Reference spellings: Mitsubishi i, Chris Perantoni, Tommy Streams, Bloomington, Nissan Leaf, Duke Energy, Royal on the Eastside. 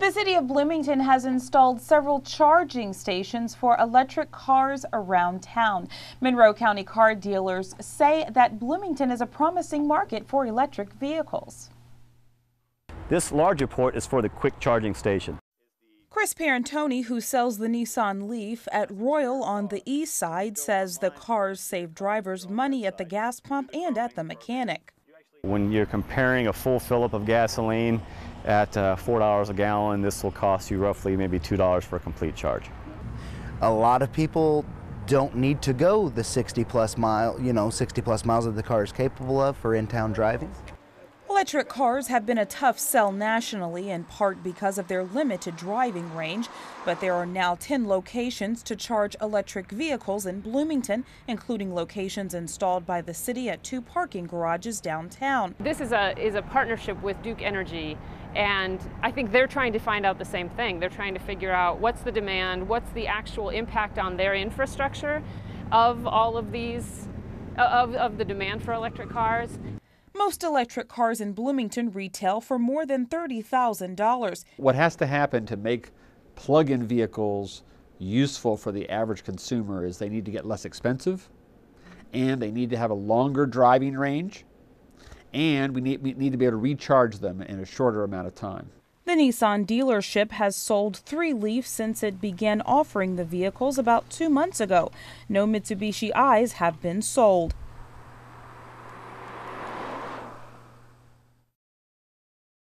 The city of Bloomington has installed several charging stations for electric cars around town. Monroe County car dealers say that Bloomington is a promising market for electric vehicles. This larger port is for the quick charging station. Chris Perantoni, who sells the Nissan Leaf at Royal on the Eastside, says the cars save drivers money at the gas pump and at the mechanic. When you're comparing a full fill-up of gasoline at $4 a gallon, this will cost you roughly maybe $2 for a complete charge. A lot of people don't need to go the 60 plus miles that the car is capable of for in-town driving. Electric cars have been a tough sell nationally, in part because of their limited driving range, but there are now 10 locations to charge electric vehicles in Bloomington, including locations installed by the city at 2 parking garages downtown. This is a partnership with Duke Energy, and I think they're trying to find out the same thing. They're trying to figure out what's the demand, what's the actual impact on their infrastructure of all of these, of the demand for electric cars. Most electric cars in Bloomington retail for more than $30,000. What has to happen to make plug-in vehicles useful for the average consumer is they need to get less expensive, and they need to have a longer driving range, and we need to be able to recharge them in a shorter amount of time. The Nissan dealership has sold 3 Leafs since it began offering the vehicles about 2 months ago. No Mitsubishi I's have been sold.